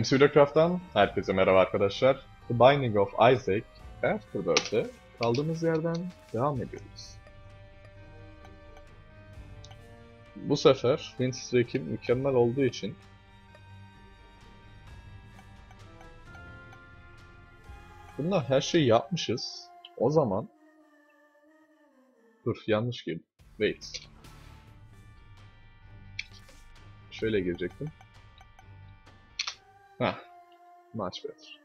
MC VideoCraft'tan herkese merhaba arkadaşlar. The Binding of Isaac Afterbirth'te kaldığımız yerden devam ediyoruz. Bu sefer Windstreet'in mükemmel olduğu için bunlar her şeyi yapmışız. O zaman dur, yanlış girdim. Wait. Şöyle girecektim. Heh, much better.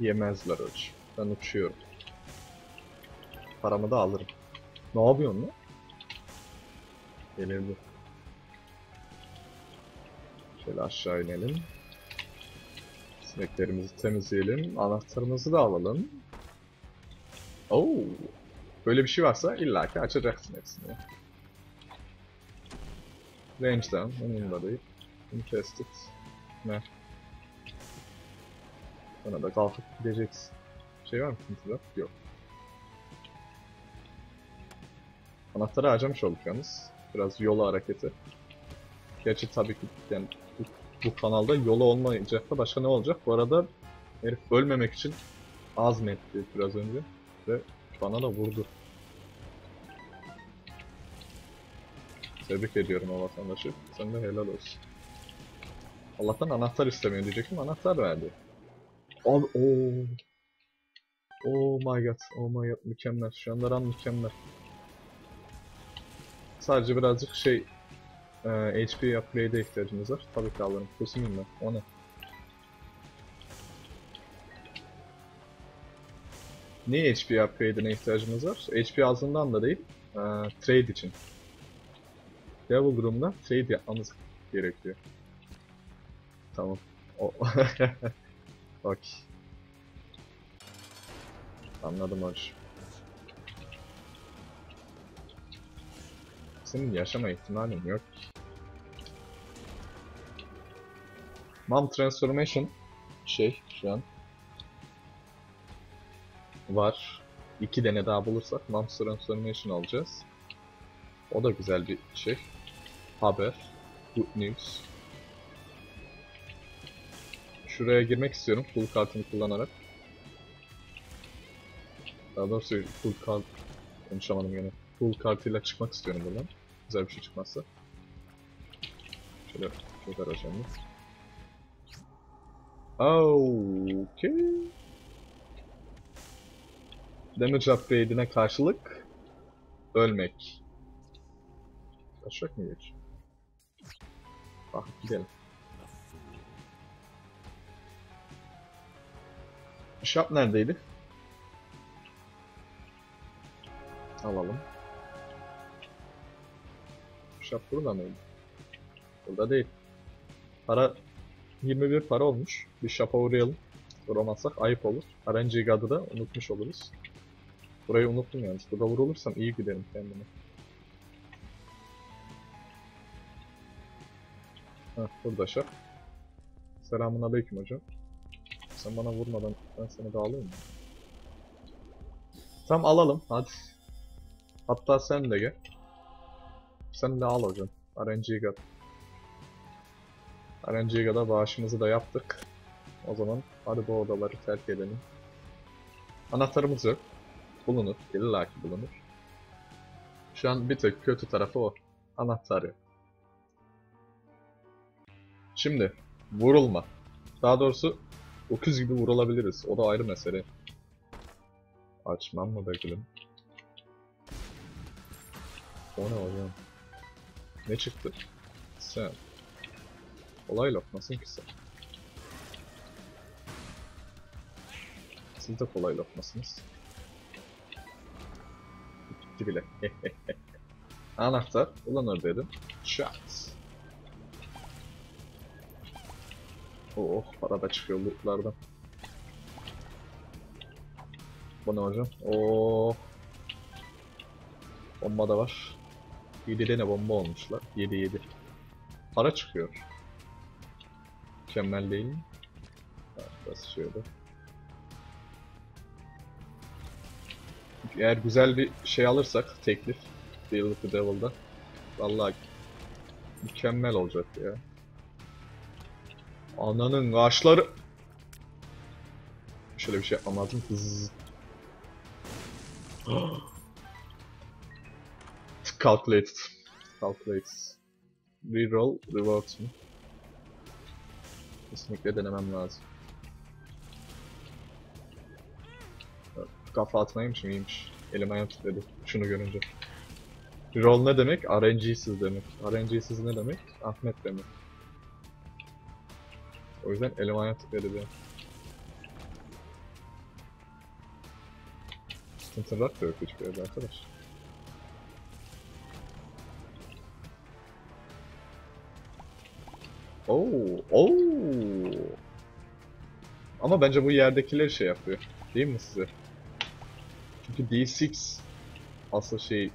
Yemezler hoş. Ben uçuyorum. Paramı da alırım. Ne yapıyorsun lan? Gelirdi. Şöyle aşağı inelim. Sineklerimizi temizleyelim. Anahtarımızı da alalım. Oo, böyle bir şey varsa illaki açacaksın hepsini. Range'den, onunla değil. Infested. Ne? Bana da kalkıp gideceksin. Şey var mı sıkıntıda? Yok. Anahtarı harcamış olduk yalnız. Biraz yolu hareketi. Gerçi tabii ki yani bu kanalda yolu olmayacak da başka ne olacak? Bu arada herif ölmemek için azmetti biraz önce. Ve bana da vurdu. Tebrik ediyorum o vatandaşı. Sen de helal olsun. Allah'tan anahtar istemiyor diyecektim. Anahtar verdi. Abi ooo. Oh my god. Oh my god. Mükemmel. Şu anda ran mükemmel. Sadece birazcık şey... HP upgrade'e ihtiyacımız var. Tabii ki alırım. Kusimim ben. O ne? Niye HP upgrade'ine ihtiyacımız var? HP azından da değil. Trade için. Devil Room'da trade yapmamız gerekiyor. Tamam. Bak. Anladım hoş. Senin yaşama ihtimalin yok. Mom Transformation şey şu an var. 2 tane daha bulursak Mom Transformation alacağız. O da güzel bir şey. Haber. Good news. Şuraya girmek istiyorum full kartını kullanarak. Daha doğrusu full kart... Konuşamadım gene. Full kartıyla çıkmak istiyorum buradan. Güzel bir şey çıkmazsa. Şöyle çok aracımız. Okey. Damage upgrade'ine karşılık ölmek. Kaçacak mı geç? Bak gidelim. Shop neredeydi? Alalım. Shop burada mıydı? Burada değil. Para 21 para olmuş. Bir shop'a uğrayalım. Vuramazsak ayıp olur. RNG God'ı da unutmuş oluruz. Burayı unuttum yalnız. Burada vurulursam iyi giderim kendime. Heh, burada şap. Selamünaleyküm hocam. Sen bana vurmadan ben seni dağılıyor muyum? Tamam alalım hadi. Hatta sen de gel. Sen de al hocam. RNG God. RNG God'a bağışımızı da yaptık. O zaman hadi bu odaları terk edelim. Anahtarımız yok. Bulunur. İllaki bulunur. Şu an bir tek kötü tarafı o. Anahtar yok. Şimdi vurulma. Daha doğrusu öküz gibi vurulabiliriz. O da ayrı mesele. Açmam mı bekledim? O ne hocam? Ne çıktı? Sen. Olay lokmasın ki sen. Siz de kolay lokmasınız. Gitti bile. Anahtar. Ulanır dedim. Şans. Oh, para da çıkıyor lootlardan. Bu ne hocam? Oh. Bomba da var. 7 tane bomba olmuşlar. 7. Para çıkıyor. Mükemmel değil mi? Basıyordu. Eğer güzel bir şey alırsak, teklif, Deal with the Devil'da. Vallahi Mükemmel olacak ya. Ananın kaşları. Şöyle bir şey yapmam lazım. Calculated. Calculated. Reroll rewards mı? Kesinlikle denemem lazım. Kafa atmaymış mı? İyiymiş. Elim ayağım titredi şunu görünce. Reroll ne demek? RNG'siz demek. RNG'siz ne demek? Ahmet demek. O yüzden elim ayağım titredi benim. Sıntırlak da yok hiçbir yerde arkadaş. Oo. Ama bence bu yerdekiler şey yapıyor. Değil mi size? Çünkü D6 asıl şey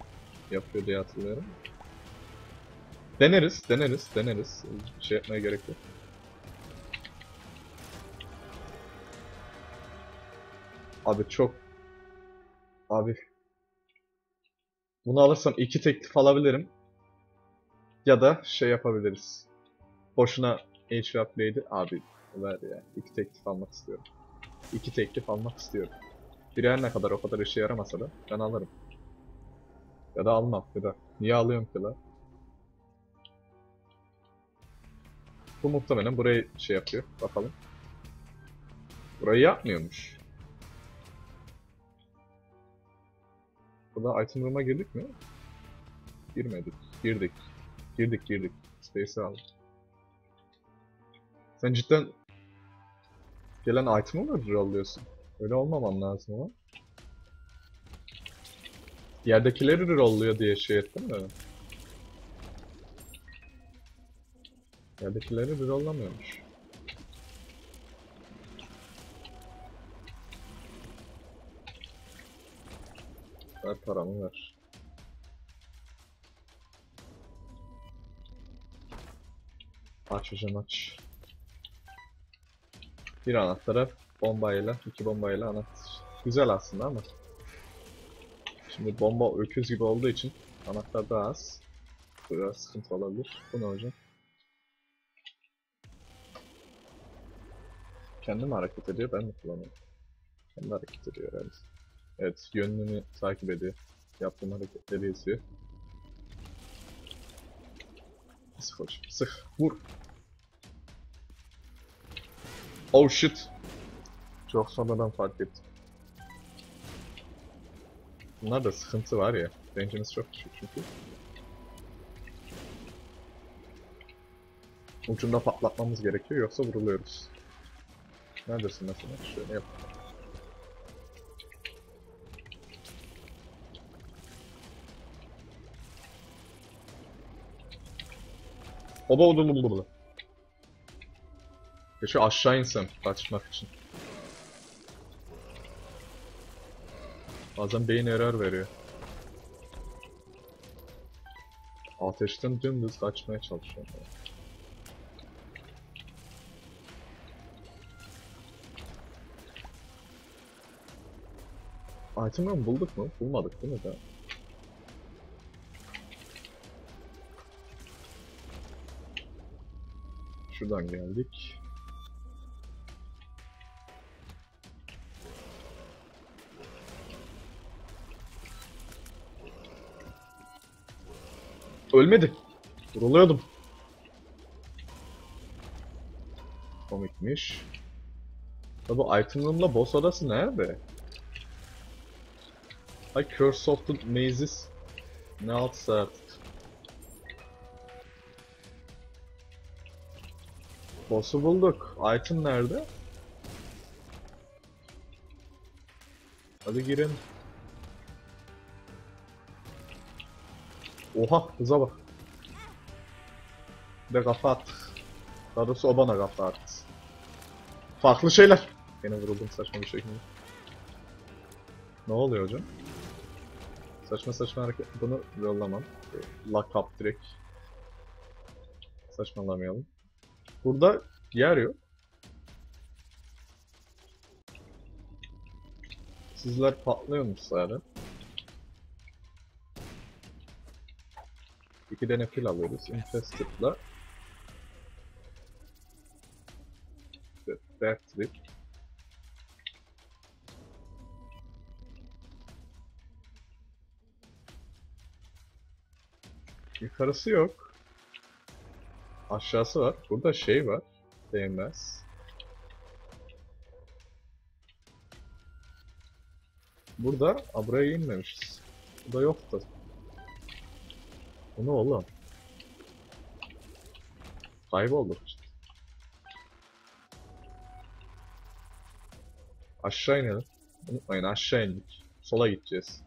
yapıyor diye hatırlıyorum. Deneriz. Bir şey yapmaya gerek yok. Abi çok... Abi... Bunu alırsam 2 teklif alabilirim. Ya da şey yapabiliriz. Boşuna HVAP neydi? Abi ver ya. 2 teklif almak istiyorum. 2 teklif almak istiyorum. Biri her ne kadar o kadar işe yaramasa da ben alırım. Ya da almam ya da. Niye alıyorum ki la? Bu muhtemelen burayı şey yapıyor. Bakalım. Burayı yapmıyormuş. Burada item room'a girdik mi? Girmedik. Girdik. Space'i aldık. Sen cidden gelen item'ı mı roll'lıyorsun? Öyle olmaman lazım ama. Yerdekileri roll'luyor diye şey ettim de. Yerdekileri roll'lamıyormuş. Ver paramı ver. Aç hocam aç. Bir anahtara bombayla, 2 bombayla anahtar. Güzel aslında ama. Şimdi bomba öküz gibi olduğu için anahtar daha az. Biraz sıkıntı olabilir. Bu ne hocam? Kendi mi hareket ediyor, ben mi kullanıyorum? Kendi hareket ediyor herhalde. Evet, yönünü takip ediyor. Yaptığım hareketleri izliyor. Sık hocam, sık, vur! Oh shit! Çok sonradan fark ettim. Bunlarda sıkıntı var ya. Range'imiz çok düşük çünkü. Ucunda patlatmamız gerekiyor yoksa vuruluyoruz. Neredesin mesela? Şöyle yapalım. Oba odun burada. Keşke aşağı insem kaçmak için. Bazen beyin error veriyor. Ateşten dümdüz kaçmaya çalışıyorum. Item'ı bulduk mu? Bulmadık değil mi daha? Şuradan geldik. Ölmedi. Vuruluyordum. Komikmiş. Ya bu item room'la boss odası nerede? Ay Curse of the Mazes. Ne altsa artık. Boss'u bulduk. Item nerede? Hadi girin. Oha kıza bak. Bir de kafa attık. Daha doğrusu o bana kafa attı. Farklı şeyler. Yine vuruldum saçma bir şekilde. Ne oluyor hocam? Saçma saçma hareket. Bunu yollamam. Lock up direkt. Saçmalamayalım. Burada yer yok. Sizler patlıyormuş zaten. İki tane pil alıyoruz yani. Fast trip'la. Back trip. Yukarısı yok. Aşağısı var. Burada şey var. Değmez. Burada, buraya inmemişiz. Bu da yoktu. Bu ne oğlum? Kaybolduk işte. Aşağı inelim. Unutmayın aşağı indik. Sola gideceğiz.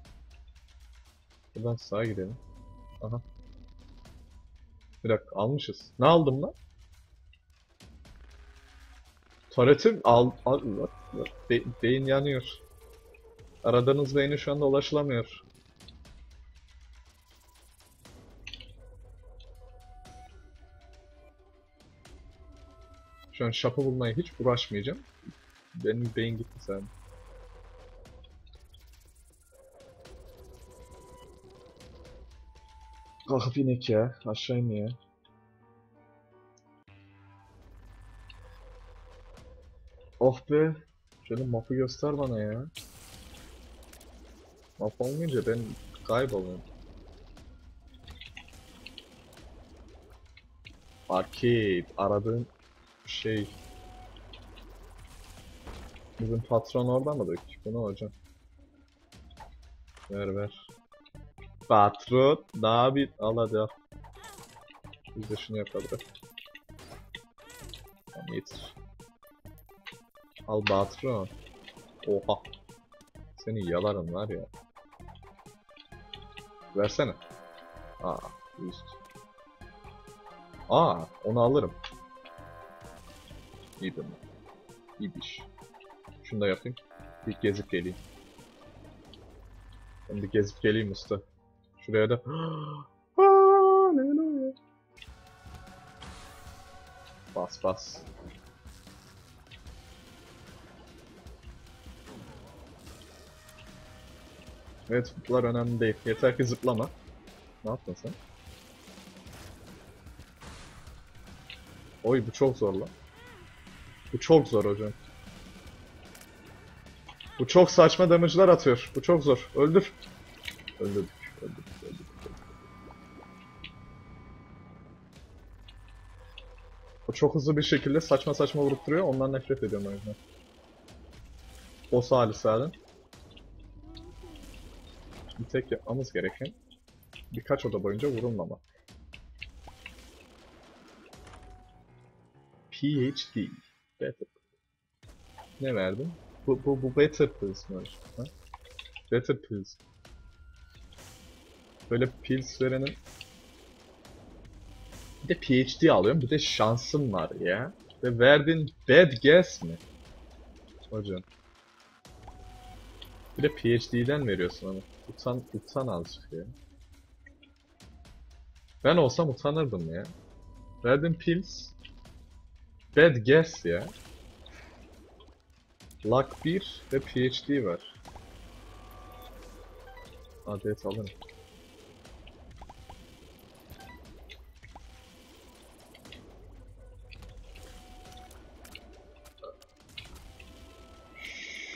Buradan sağa gidelim. Aha. Bir dakika almışız. Ne aldım lan? Tuvaletim beyin yanıyor. Aradığınız beyni şu anda ulaşılamıyor. Şu an şapı bulmaya hiç uğraşmayacağım. Benim beyin gitti sen. Kalkıp inek ya. Aşağı in ya. Oh be. Şöyle mapı göster bana ya. Map olmayınca ben kayboluyorum. Arcade. Aradığım şey. Bizim patron orada mıdır ki? Bunu hocam. Ver ver. Patron daha bir al hadi al. Biz de şunu yapalım. Tamam yeter. Al patron. Oha. Seni yalarım var ya. Versene. Aa üst. Aa onu alırım. İyi değil mi? İyi iş. Şunu da yapayım. Bir gezip geleyim. Ben de gezip geleyim usta. Şuraya da... Bas bas. Evet bunlar önemli değil. Yeter ki zıplama. Ne yaptın sen? Oy bu çok zor lan. Bu çok zor hocam. Bu çok saçma damage'lar atıyor. Bu çok zor. Öldür. Öldürdük. Bu çok hızlı bir şekilde saçma saçma vurup duruyor. Ondan nefret ediyorum o yüzden. Boss halisi halin. Bir tek yapmamız gereken birkaç oda boyunca vurulmama. PhD. Better. Ne verdim? Bu Better Pills mi? Ha? Better Pills. Böyle pills verenin... Bir de PhD alıyorum, bir de şansım var ya. Ve verdiğin bad guess mi? Hocam. Bir de PhD'den veriyorsun ama. Utan azıcık ya. Ben olsam utanırdım ya. Verdiğin pills... Bad guess ya. Luck 1 ve PhD var. Adet alın.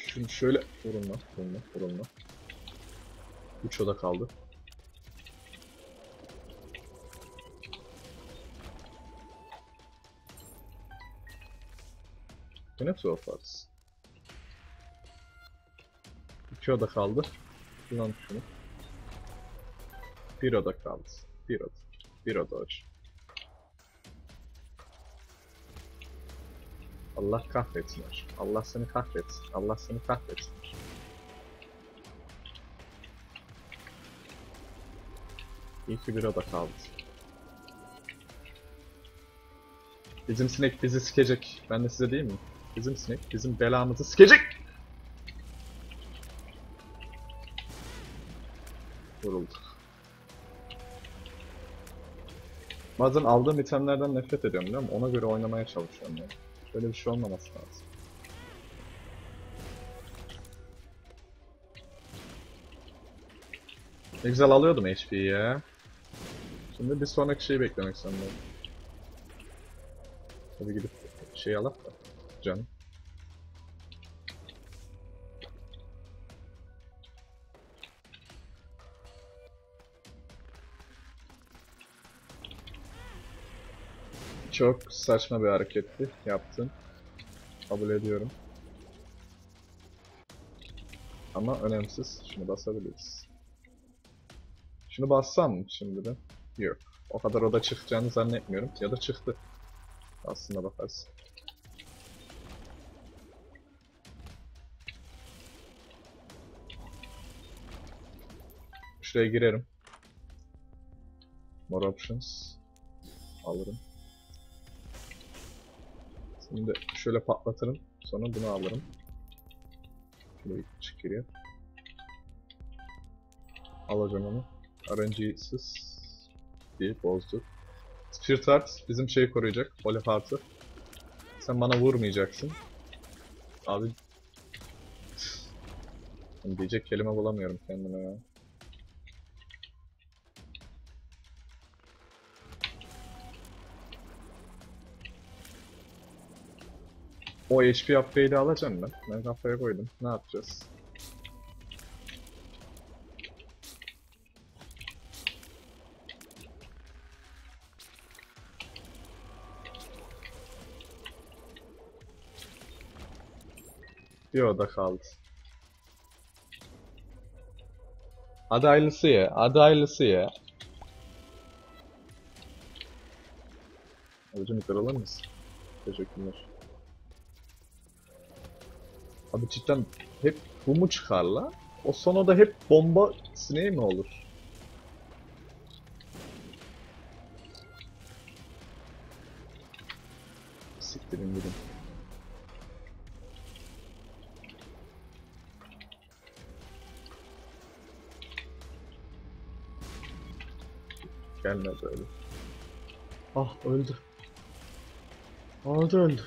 Şimdi şöyle vurulma. 3 oda kaldı. Bu ne tuhaf arası? 2 oda kaldı. Lan şunu. 1 oda kaldı. 1 oda var. Allah kahretsin. Allah seni kahretsin. İyi ki 1 oda kaldı. Bizim sinek bizi sikecek. Ben de size değil mi? Bizim sinek bizim belamızı sikecek. Vurulduk. Bazen aldığım itemlerden nefret ediyorum biliyor musun? Ona göre oynamaya çalışıyorum yani. Böyle bir şey olmaması lazım. Ne güzel alıyordum HP'yi ya. Şimdi bir sonraki şeyi beklemek sanırım. Hadi gidip şey alıp da canım. Çok saçma bir hareketti, yaptın. Kabul ediyorum. Ama önemsiz. Şunu basabiliriz. Şunu bassam mı şimdi de? Yok. O kadar oda çıkacağını zannetmiyorum. Ya da çıktı. Aslına bakarsın. Şuraya girerim. More options. Alırım. Şimdi şöyle patlatırım. Sonra bunu alırım. Şöyle çıkıyor. Alacağım onu. RNG'siz diye bozduk. Spirit Heart bizim şeyi koruyacak. Holy Heart'ı. Sen bana vurmayacaksın. Abi... diyecek kelime bulamıyorum kendime ya. O HP upgrade'i alacağım ben. Ben kafaya koydum. Ne yapacağız? Bir oda kaldı. Adaylısı ya. Adaylısı ya. Alıcı miktar alır mısın? Teşekkürler. Abi cidden hep bu mu çıkar la? O son oda hep bomba sineği mi olur? Siktirin gidin. Gelmedi öyle. Ah öldü. O da öldü.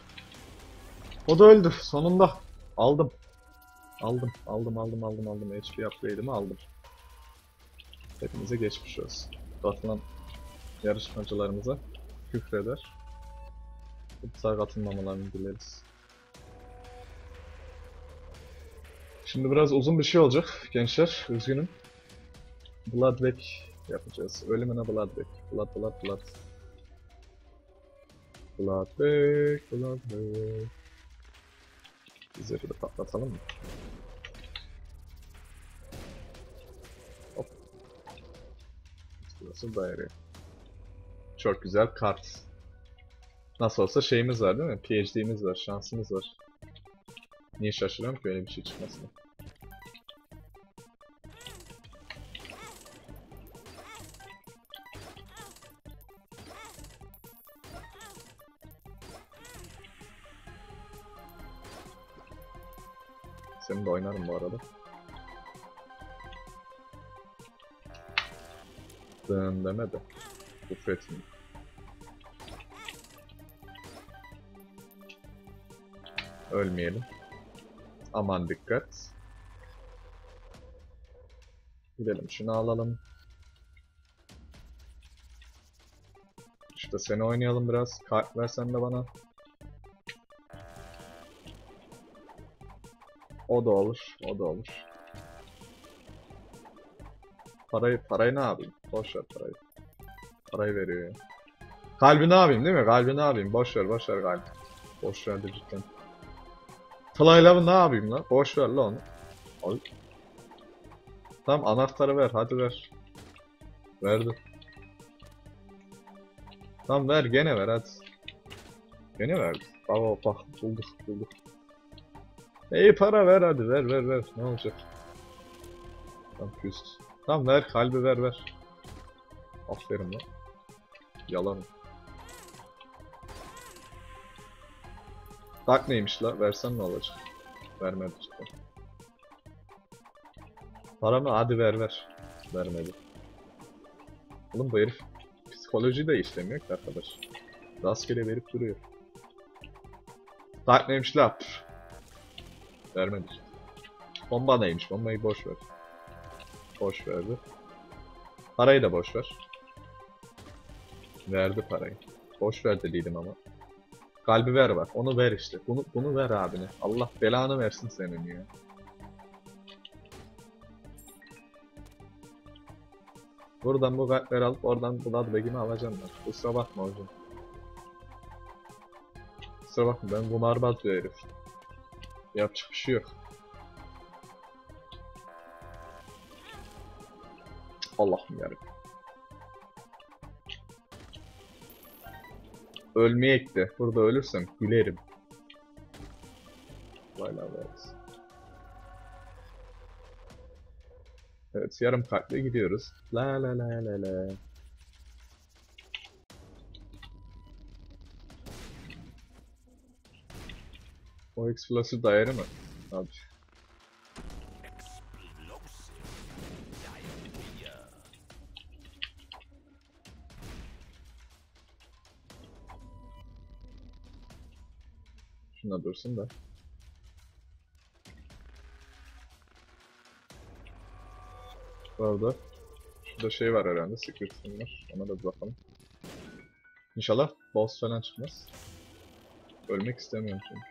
O da öldü sonunda. Aldım. Aldım. HP upgrade'imi aldım. Hepimize geçmiş olsun. Katılan yarışmacılarımıza küfreder. Kutsal katılmamalarını dileriz. Şimdi biraz uzun bir şey olacak gençler. Üzgünüm. Blood Leg yapacağız. Ölümüne Blood Leg. Blood. Blood Leg. Zırhı da patlatalım mı? Hop. Burası daire. Çok güzel kart. Nasıl olsa şeyimiz var değil mi? PhD'miz var, şansımız var. Niye şaşırıyorum ki öyle bir şey çıkmasına? Seninle oynarım bu arada. Dın deme de. Ufretme. Ölmeyelim. Aman dikkat. Gidelim şunu alalım. Şurada seni oynayalım biraz. Kart versen de bana. O da olur, o da olur. Parayı ne yapayım? Boş ver parayı. Parayı veriyor ya. Kalbi ne yapayım değil mi? Kalbi ne yapayım? Boş ver kalbi. Boş ver de cidden. Fly Love'ı ne yapayım lan? Boş ver lan onu. Al. Tamam anahtarı ver, hadi ver. Verdi. Tamam ver, gene ver hadi. Gene verdi. Baba bak bulduk. İyi para ver hadi ver ne olacak? Tam küst. Tam ver kalbi ver. Aferin lan. Yalan. Tak neymiş la? Versen ne olacak? Vermedi işte. Paramı hadi ver. Vermedi. Oğlum bu herif psikoloji de işlemiyor ki arkadaş. Rastgele verip duruyor. Tak neymiş la? Vermedi. Bomba neymiş? Bombayı boş ver. Boş verdi. Parayı da boş ver. Verdi parayı. Boş ver deliydim ama. Kalbi ver bak. Onu ver işte. Bunu ver abine. Allah belanı versin senin ya. Buradan bu kalpleri alıp oradan Blood Leg'imi alacağım ben. Kusura bakma hocam. Kusura bakma ben bunarbaz bir herif. Yapacak bir şey yok. Allah'ım yarabbim. Ölmeyek de. Burada ölürsem gülerim. Fly Love. Evet, yarım kalple gidiyoruz. La la la la la. O X-flash'ı daire mi? Abi. Şuna dursun da. Orada. Şurada şey var herhalde, Secret room var. Ona da bakalım. İnşallah boss falan çıkmaz. Ölmek istemiyorum çünkü.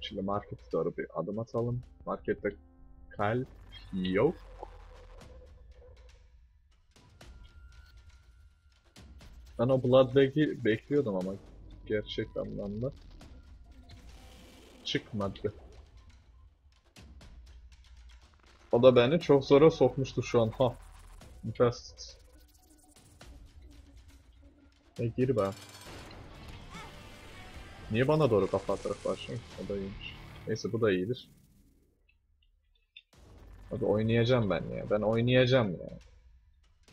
Şimdi markete doğru bir adım atalım. Markette kalp yok. Ben o Blood Leg'i bekliyordum ama gerçek anlamda çıkmadı. O da beni çok zora sokmuştu şu an. Ha. Infest. Gir be. Niye bana doğru kafa atarak başlıyor? O da iyiymiş. Neyse bu da iyidir. Hadi oynayacağım ben ya. Ben oynayacağım ya.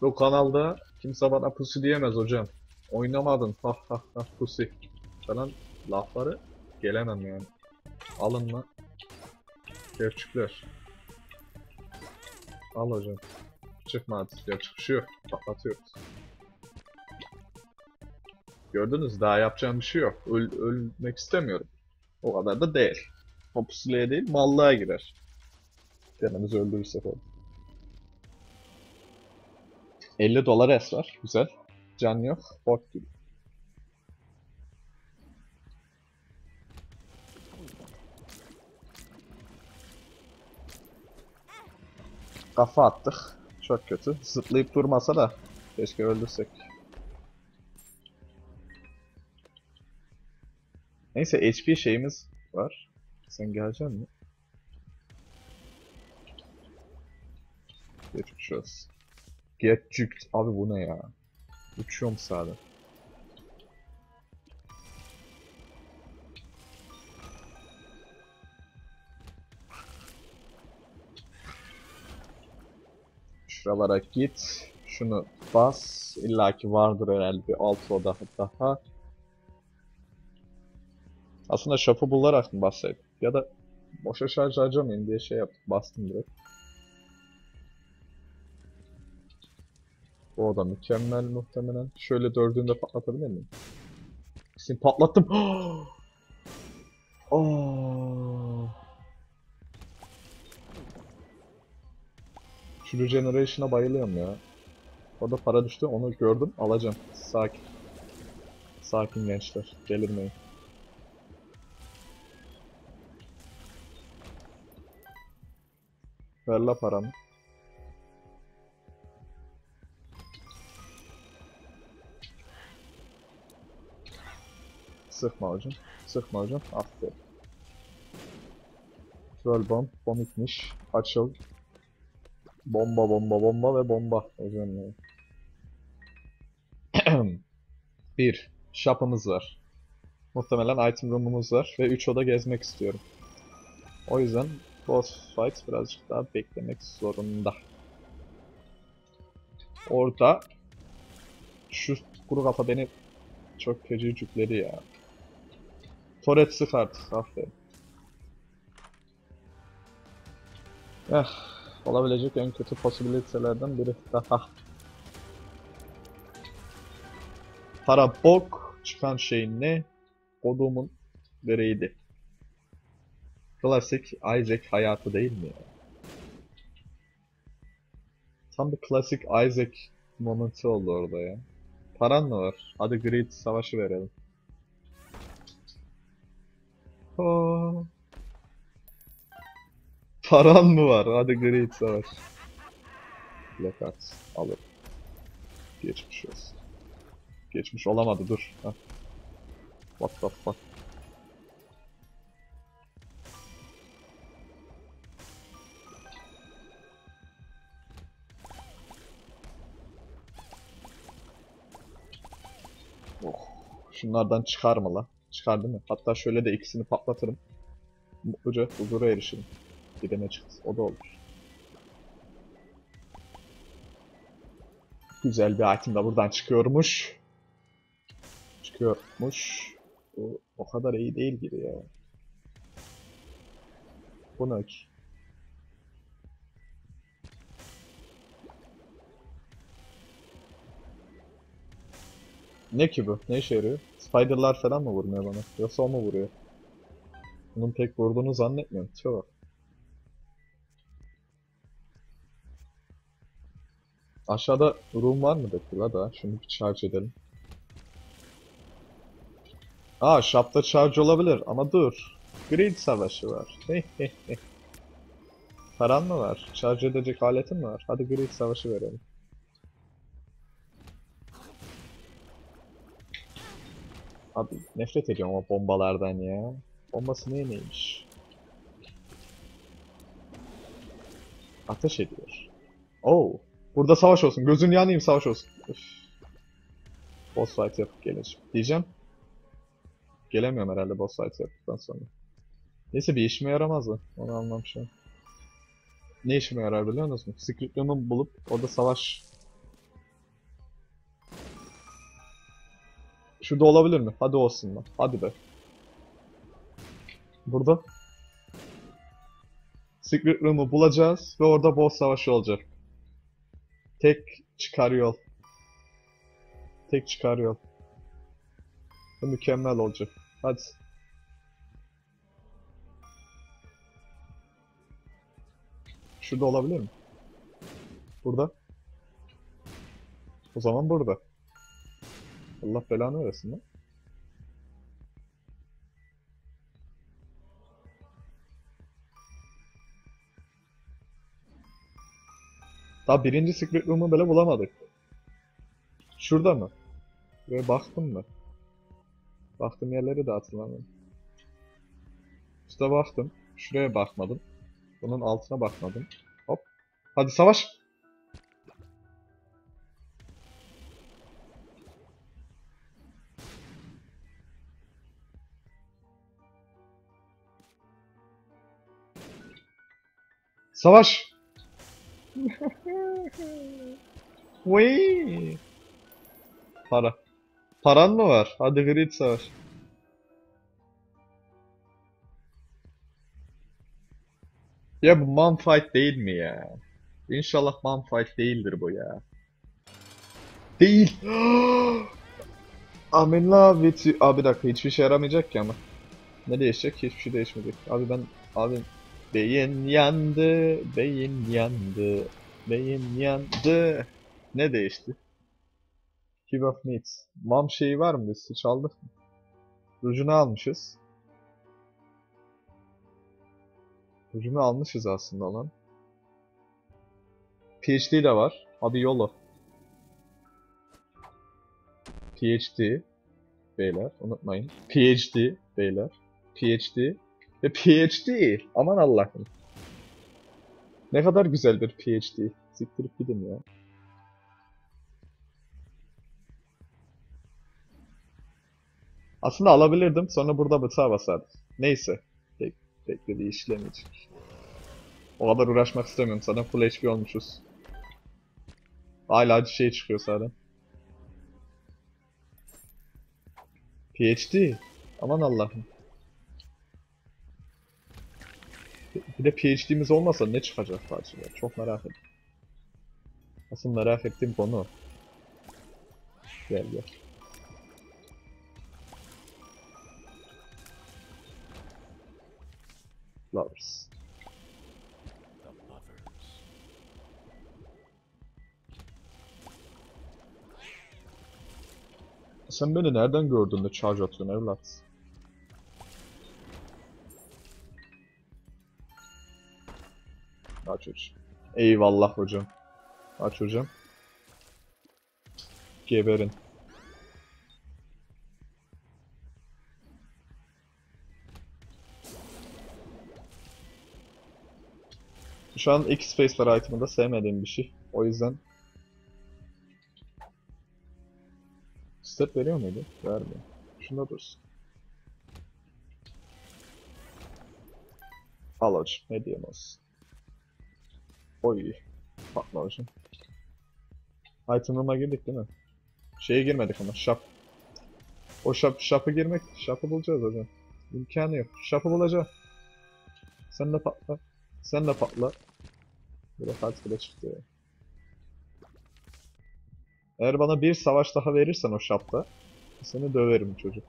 Bu kanalda kimse bana pusi diyemez hocam. Oynamadın. Ha ha ha pusi. Falan lafları gelemem yani. Alın lan. Gerçekler. Al hocam. Çıkma artık ya, çıkışı yok. Patlatıyoruz. Gördünüz, daha yapacağım bir şey yok. Ölmek istemiyorum. O kadar da değil. Popüslüğe değil, mallığa girer. Kendimizi öldürürsek oldu. $50 es var. Güzel. Can yok. Bok gibi. Kafa attık. Çok kötü. Zıplayıp durmasa da keşke öldürsek. Neyse HP şeyimiz var. Sen geleceksin mi? Geçeceğiz. Geçeceğiz. Abi bu ne ya? Uçuyorum sadece. Şuralara git, şunu bas, illaki vardır herhalde bir alt oda daha. Aslında şapı bularak mı bassaydım? Ya da boşa şarj harcamayayım diye şey yaptım, bastım direkt. Bu oda mükemmel muhtemelen. Şöyle dördünü de patlatabilir miyim? Şimdi patlattım. Oh. Şu Regeneration'a bayılıyorum ya. Orada para düştü, onu gördüm, alacağım. Sakin. Sakin gençler, delirmeyin. Ver la paramı. Sıkma hocam, sıkma hocam, aferin. Troll bomb, bomb itmiş, açıl. Bomba bomba bomba ve bomba özelliği. 1. Shop'ımız var. Muhtemelen item room'umuz var ve 3 oda gezmek istiyorum. O yüzden boss fight birazcık daha beklemek zorunda. Orada şu kuru kafa beni çok kötü cükledi ya. Toret sık artık, aferin. Olabilecek en kötü possibility'lerden biri daha. Para bok, çıkan şeyin ne? Kodumun dereydi. Klasik Isaac hayatı değil mi ya? Tam bir klasik Isaac momenti oldu orada ya. Paran mı var? Hadi Greed savaşı verelim. Oh. Paran mı var? Hadi Greed savaş. Black hearts alır. Geçmiş olsun. Geçmiş olamadı dur. Heh. What the fuck. Oh. Şunlardan çıkar mı la? Çıkar değil mi? Hatta şöyle de ikisini patlatırım. Mutluca huzura erişirim. Bir de ne çıktı? O da olur. Güzel bir item de buradan çıkıyormuş. Çıkıyormuş. O kadar iyi değil gibi ya. Bu ne ki? Ne ki bu? Ne işe yarıyor? Spider'lar falan mı vurmuyor bana? Yoksa o mu vuruyor? Bunun pek vurduğunu zannetmiyorum. Tüyo bak. Aşağıda room var mı dedi la da? Şimdi bir charge edelim. Aa, shop'ta charge olabilir ama dur. Greed savaşı var. Paran mı var? Charge edecek aletin mi var? Hadi Greed savaşı verelim. Abi nefret ediyorum o bombalardan ya. Bombası neymiş? Ateş ediyor. Oh. Burada savaş olsun. Gözün yanayım savaş olsun. Üff. Boss fight yapıp geleceğim. Diyeceğim. Gelemiyorum herhalde boss fight yaptıktan sonra. Neyse bir işime yaramazdı. Onu anlamışım. Ne işime yarar biliyor musunuz? Secret room'u bulup orada savaş. Şurada olabilir mi? Hadi olsun lan. Hadi be. Burada. Secret room'u bulacağız ve orada boss savaşı olacak. Tek çıkar yol. Tek çıkar yol. Bu mükemmel olacak. Hadi. Şurada olabilir mi? Burada. O zaman burada. Allah belanı versin lan. Daha birinci secret room'u böyle bulamadık. Şurada mı? Böyle baktım mı? Baktım yerleri de hatırlamıyorum. Şurada baktım. Şuraya bakmadım. Bunun altına bakmadım. Hop. Hadi savaş! Savaş! Wey. Para. Paran mı var? Hadi Greed savaş. Ya bu mom fight değil mi ya? İnşallah mom fight değildir bu ya. Değil. Amin la veti. Abi dakika hiçbir şey yaramayacak ki ama. Ne değişecek? Hiçbir şey değişmeyecek. Abi ben abi. Beyin yandı, beyin yandı, beyin yandı. Ne değişti? Give of needs. Mom şeyi var mı biz? Çaldık mı? Rucunu almışız. Rucunu almışız aslında lan. PhD de var. Abi yolo. PhD. Beyler unutmayın. PhD. Beyler. PhD. Ve PhD. Aman Allah'ım. Ne kadar güzel bir PhD. Siktirip gidin ya. Aslında alabilirdim. Sonra burada bıçağa basardım. Neyse. Beklediği işlemeyecek. O kadar uğraşmak istemiyorum. Zaten full HP olmuşuz. Hala acı şey çıkıyor zaten. PhD. Aman Allah'ım. Bir de PhD'miz olmasa ne çıkacak acaba? Çok merak ettim. Asıl merak ettiğim konu. Gel gel. Lovers. Sen beni nereden gördün de charge atıyorsun evlat? Aç hocam. Eyvallah hocam. Aç hocam. Geberin. Şu an X-Space var item'ında sevmediğim bir şey. O yüzden... Step veriyor muydu? Vermiyor. Şunda dursun. Al hocam. Ne diyeyim olsun. Oy. Patla hocam. Item room'a girdik değil mi? Şeye girmedik ama. Shop. O shop'a girmek. Shop'ı bulacağız hocam. İmkanı yok. Shop'ı bulacağız. Sen de patla. Sen de patla. Böyle fark bile çıktı ya. Eğer bana bir savaş daha verirsen o shop'ta, seni döverim çocuk.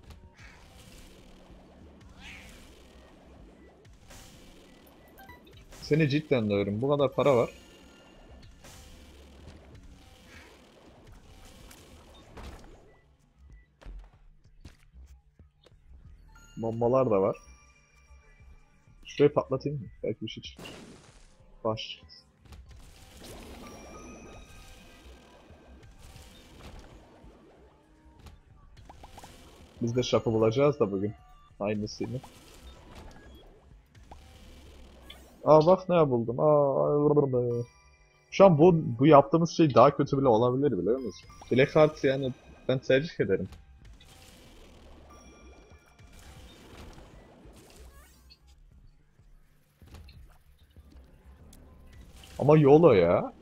Seni cidden döverim. Bu kadar para var. Bombalar da var. Şurayı patlatayım mı? Belki bir şey çıkar. Baş. Biz de şapı bulacağız da bugün. Aynısını. Aa bak ne buldum. Aa. Şu an bu yaptığımız şey daha kötü bile olabilir biliyor musun? Black hearts yani ben tercih ederim. Ama YOLO ya.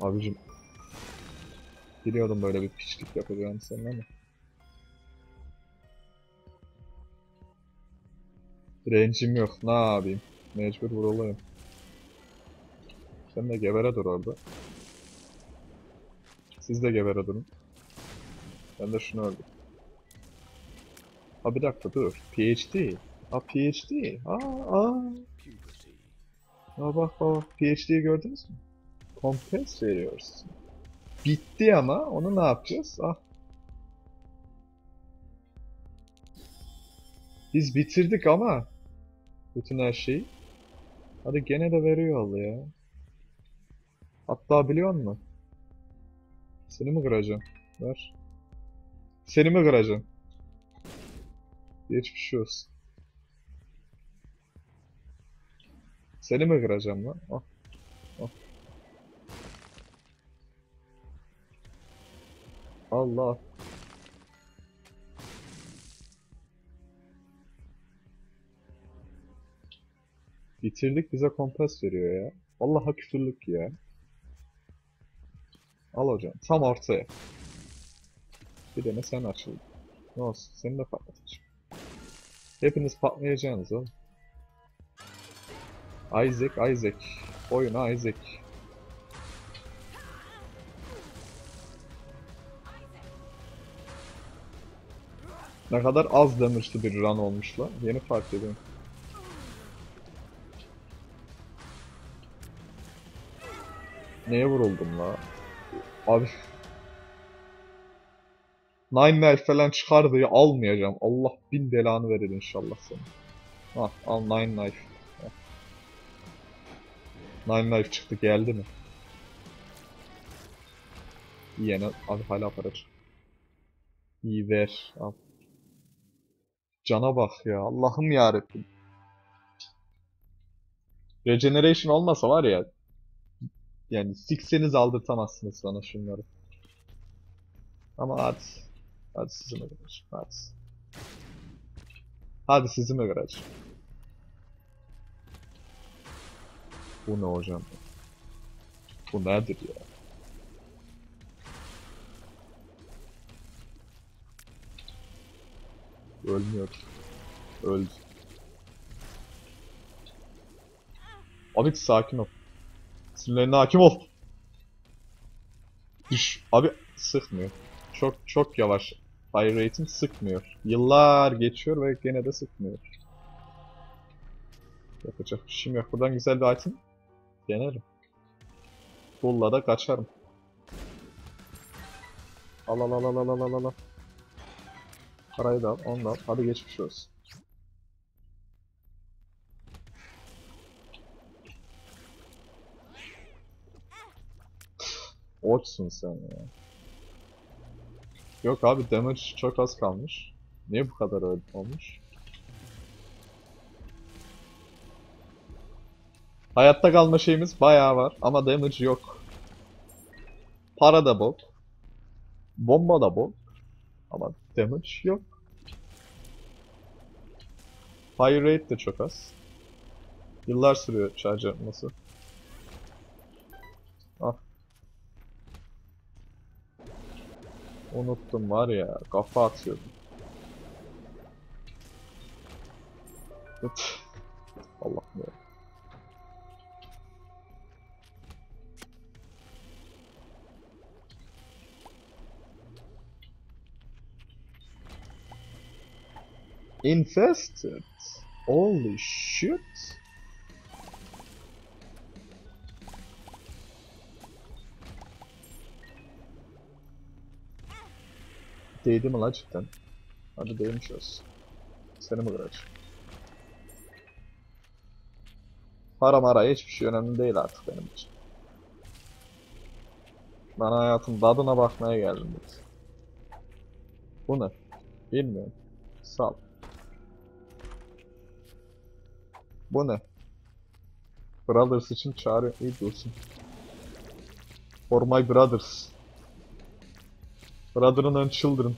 Abicim. Biliyordum böyle bir piçlik yapacağını senin ama. Range'im yok. Ne yapayım? Mecbur vurulayım. Sen de gebere dur orada. Siz de gebere durun. Ben de şunu öldüm. Ha bir dakika dur. PhD. Ha PhD. Aa bak. PhD'yi gördünüz mü? Kompens veriyoruz. Bitti ama onu ne yapacağız? Ah. Biz bitirdik ama. Bütün her şeyi. Hadi gene de veriyor Allah ya. Hatta biliyor musun? Seni mi kıracağım? Ver. Seni mi kıracağım? Hiçbir şey olsun. Seni mi kıracağım lan? Ah. Ah. Allah. Bitirdik bize kompas veriyor ya. Vallahi küfürlük ya. Al hocam tam ortaya. Bir dene sen açıldın. Ne olsun seni de patlatacağım. Hepiniz patlayacaksınız oğlum. Isaac. Oyuna Isaac. Ne kadar az demişti bir run olmuşla. Yeni fark ediyorum. Neye vuruldum la? Abi... Nine knife falan çıkar diye almayacağım. Allah bin belanı verir inşallah sana. Ha al nine knife. Hah. Nine knife çıktı geldi mi? Yine abi hala para çık. İyi ver al. Cana bak ya Allah'ım yarabbim. Regeneration olmasa var ya. Yani sikseniz aldırtamazsınız bana şunları. Ama at. Hadi sizi mi kıracağım? Hadi sizi mi kıracağım? Bu ne hocam? Bu nedir ya? Ölmüyor. Öldü. Abi sakin ol. Sinirlerine hakim ol. Düş. Abi sıkmıyor. Çok yavaş. Fire rate'im sıkmıyor. Yıllar geçiyor ve gene de sıkmıyor. Yapacak bir şeyim yok. Buradan güzel bir item denerim. Bulla da kaçarım. Al al al al al al al al. Parayı da al, onu da al. Hadi geçmiş olsun. Orçsun sen ya. Yok abi, damage çok az kalmış. Niye bu kadar öyle olmuş? Hayatta kalma şeyimiz bayağı var ama damage yok. Para da bol. Bomba da bol. Ama damage yok. Fire rate de çok az. Yıllar sürüyor şarj yapması. Ah. Unuttum var ya, kafa atıyordum. Allah'ım ya. Infested. Holy shit. Değdi mi la cidden? Hadi değmiş olsun. Seni mi kıracağım? Para mara hiçbir şey önemli değil artık benim için. Ben hayatım dadına bakmaya geldim biz. Bu ne? Bilmiyorum. Sal. Bu ne? Brothers için çağırıyor. İyi dursun. For my brothers. Brothers and children.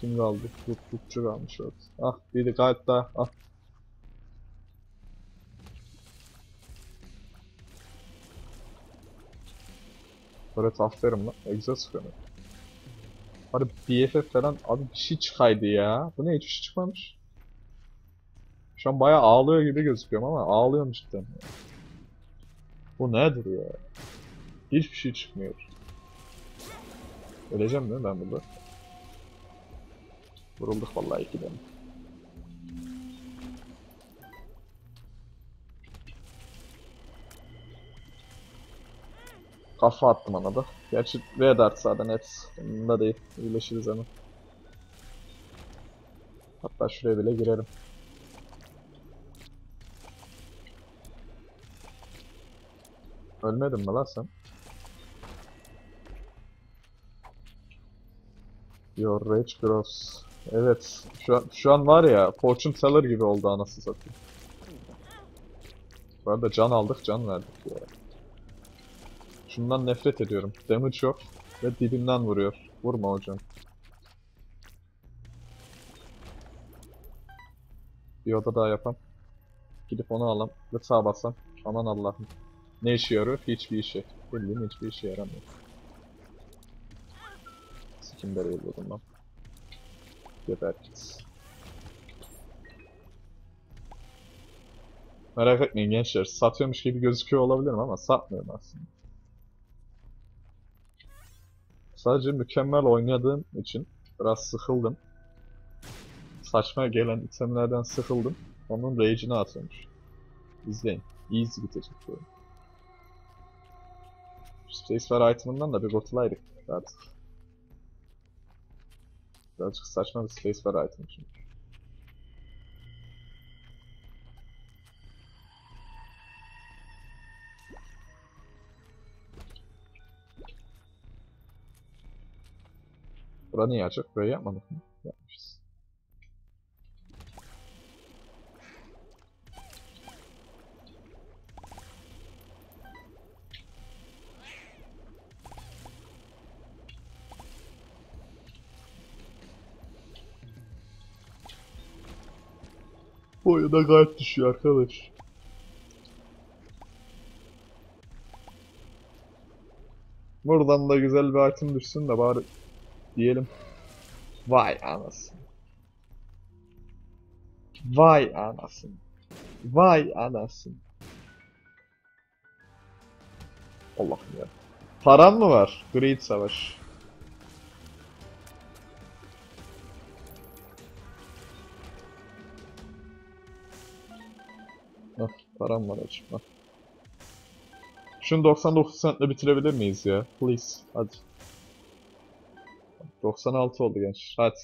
Kim kaldı? Kutlukçu kalmış orada. Ah bir de gayet daha. Ah. Evet aferin lan. Egzoz sıkıyorum. Hadi BFF falan abi bir şey çıkaydı ya. Bu ne, hiçbir şey çıkmamış. Şu an bayağı ağlıyor gibi gözüküyorum ama ağlıyorum cidden. Ya. Bu nedir ya? Hiçbir şey çıkmıyor. Öleceğim değil mi ben burada? Vurulduk vallahi ikiden. Kafa attım ona da. Gerçi red art zaten net. Bunda değil. İyileşiriz hemen. Hatta şuraya bile girerim. Ölmedin mi lan sen? Your rage grows. Evet. Şu an var ya, Fortune Teller gibi oldu anasını satayım. Bu arada can aldık, can verdik ya. Şundan nefret ediyorum. Damage yok ve dibimden vuruyor. Vurma hocam. Bir oda daha yapam. Gidip onu alam ve sağa basam. Aman Allah'ım. Ne işe yarıyor? Hiçbir işe. Bildiğin hiçbir işe yaramıyor. Sikim bereyi buldum lan. Geber git. Merak etmeyin gençler. Satıyormuş gibi gözüküyor olabilirim ama satmıyorum aslında. Sadece mükemmel oynadığım için biraz sıkıldım. Saçma gelen itemlerden sıkıldım. Onun rage'ini atıyormuş. İzleyin. Easy bitecek bu oyun. Space var item'ından da bir kurtulaydık artık. Birazcık saçma bir space var item çünkü. Bura niye açık? Burayı yapmadık mı? Yapmışız. Boyu da gayet düşüyor arkadaş. Buradan da güzel bir item düşsün de bari diyelim. Vay anasın. Vay anasın. Vay anasın. Allah'ım ya. Param mı var? Greed savaş. Param var açıkla. Şunu 99 cent'le bitirebilir miyiz ya? Please. Hadi. 96 oldu genç. Hadi.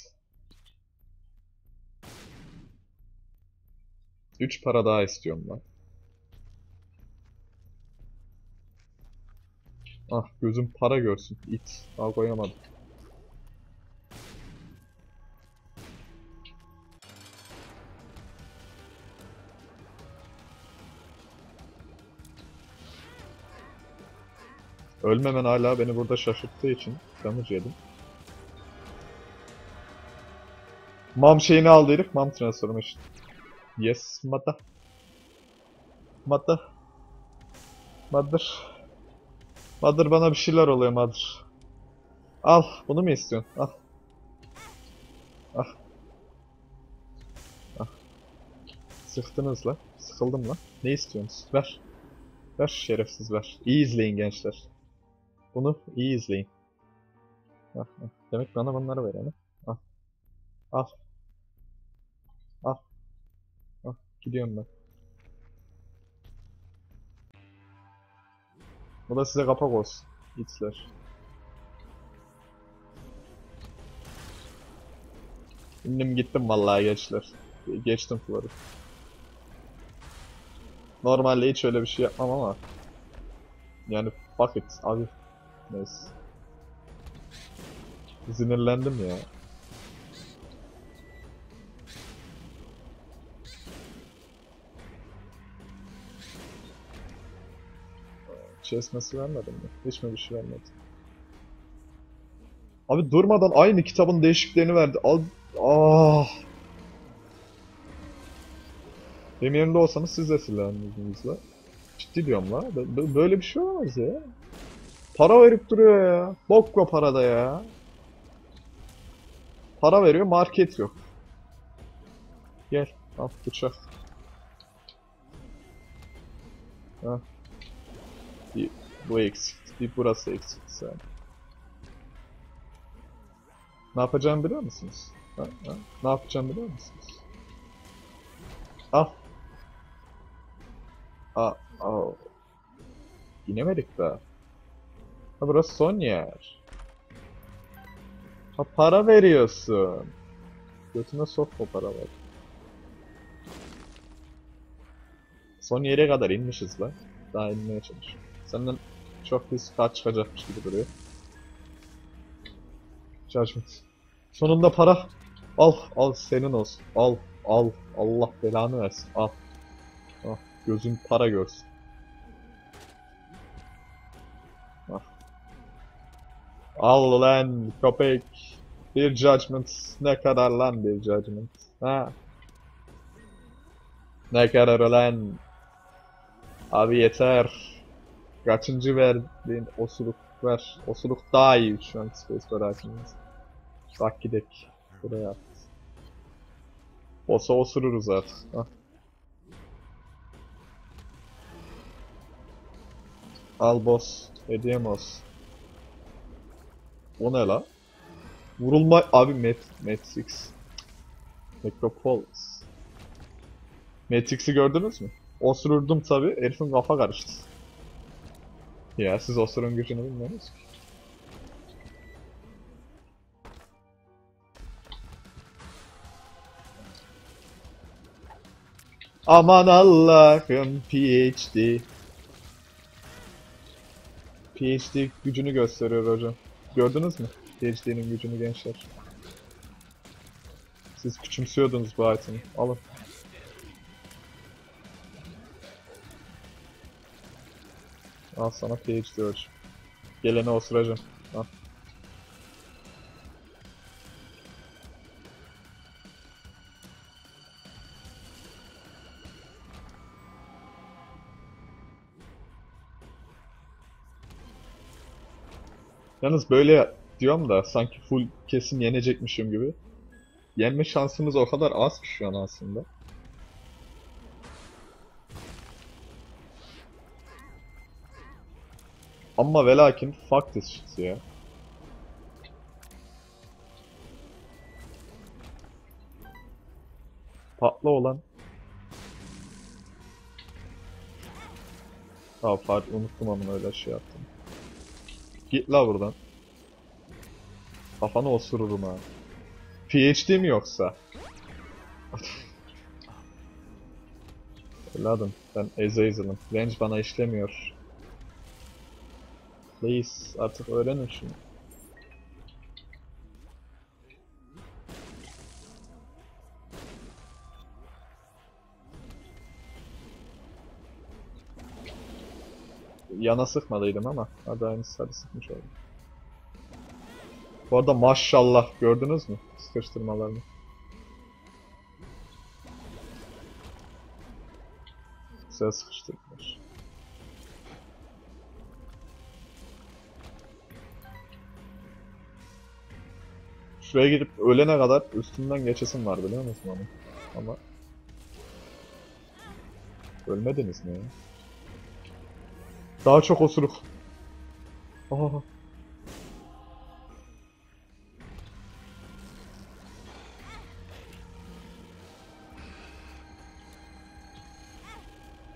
3 para daha istiyorum ben. Ah gözüm para görsün. İt. Daha koyamadım. Ölmemen hala beni burada şaşırttığı için damage yedim. Mom şeyini aldı herif. Mom Transformation. Yes, mother. Mother. Mother. Mother bana bir şeyler oluyor mother. Al, bunu mu istiyorsun? Al. Al. Al. Sıktınız la. Sıkıldım la. Ne istiyorsunuz? Ver. Ver şerefsiz ver. İyi izleyin gençler. Bunu iyi izleyin. Al, al. Demek bana bunları ver yani. Al. Al. Al. Al. Gidiyorum ben. Bu da size kapak olsun. İçler. İndim gittim vallahi gençler. Geçtim floru. Normalde hiç öyle bir şey yapmam ama. Yani fuck it abi. Neyse. Zinirlendim ya. Esmesi vermedim mi? Hiç mi bir şey vermedi? Abi durmadan aynı kitabın değişiklerini verdi. Al, ah. Benim yerimde olsanız siz de silahınızınız la. Ciddi diyorum la. Böyle bir şey olmaz ya. Para verip duruyor ya. Bokko parada ya. Para veriyor, market yok. Gel, al bıçak. Hah. Bu eksik, bir burası eksik yani. Ne yapacağım biliyor musunuz? Ha, ha. Ne yapacağım biliyor musunuz? Al. Aa, oh. Ginemedik daha. Ha, burası son yer. Ha, para veriyorsun. Götüne sokma para var. Son yere kadar inmişiz lan. Daha inmeye çalışıyorum. Senden çok risk daha çıkacakmış gibi duruyor. Judgment. Sonunda para. Al, al senin olsun. Al, al. Allah belanı versin. Al. Ah, gözün para görsün. Ah. Al lan köpek. Bir judgment. Ne kadar lan bir judgment. Ha. Ne kadar lan. Abi yeter. Kaçıncı verdiğin osuruk ver. Osuruk daha iyi şu an Space aracımız. Bak gidek. Buraya at. Boss'a osururuz artık. Hah. Al boss. Hediyem olsun. O ne la? Vurulma... Abi Metsix. Necropolis. Metsix'i gördünüz mü? Osururdum tabi. Herifin kafa karıştı. Ya siz o sorun gücünü bilmiyorsunuz ki. Aman Allah'ım PhD. PhD gücünü gösteriyor hocam. Gördünüz mü? PhD'nin gücünü gençler. Siz küçümsüyordunuz bu item'i. Alın. Al sana PhD ölçüm. Gelene osuracağım. Al. Yalnız böyle diyorum da sanki full kesin yenecekmişim gibi. Yenme şansımız o kadar az ki şu an aslında. Ama ve lakin fuck this shit ya. Patla olan. Aa pardon, unuttum ama öyle şey yaptım. Git la buradan. Kafanı osururum ha. PhD mi yoksa? Evladım ben Azazel'ım. Range bana işlemiyor. Please artık öğrenin şunu. Yana sıkmalıydım ama hadi aynısı, hadi sıkmış oldum. Bu arada maşallah gördünüz mü sıkıştırmalarını? Güzel sıkıştırdılar. Şuraya gidip ölene kadar üstünden geçesim var biliyor musun onu? Ama ölmediniz mi ya? Daha çok osuruk. Aha.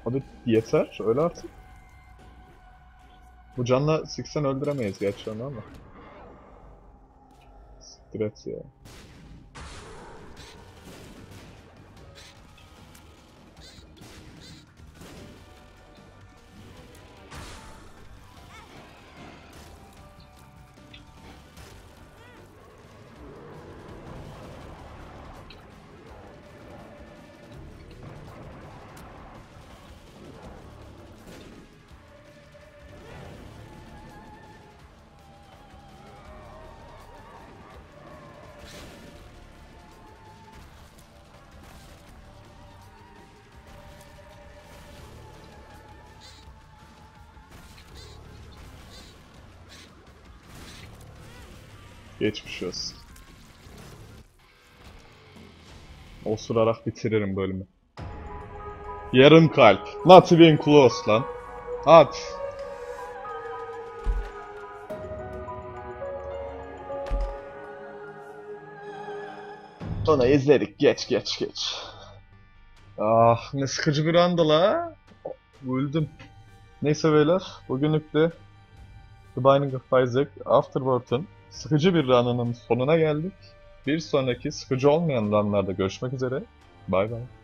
Hadi yeter, öyle artık. Bu canla siksen öldüremeyiz gerçi onu ama. Siktir et ya. Geçmiş olsun. Osurarak bitiririm bölümü. Yarım kalp. Not even close lan. Hadi. Sonra izledik. Geç. Ah ne sıkıcı bir anda la. Öldüm. Neyse beyler. Bugünlük de The Binding of Isaac Afterbirth'ın sıkıcı bir run'ın sonuna geldik. Bir sonraki sıkıcı olmayan run'larda görüşmek üzere. Bay bay.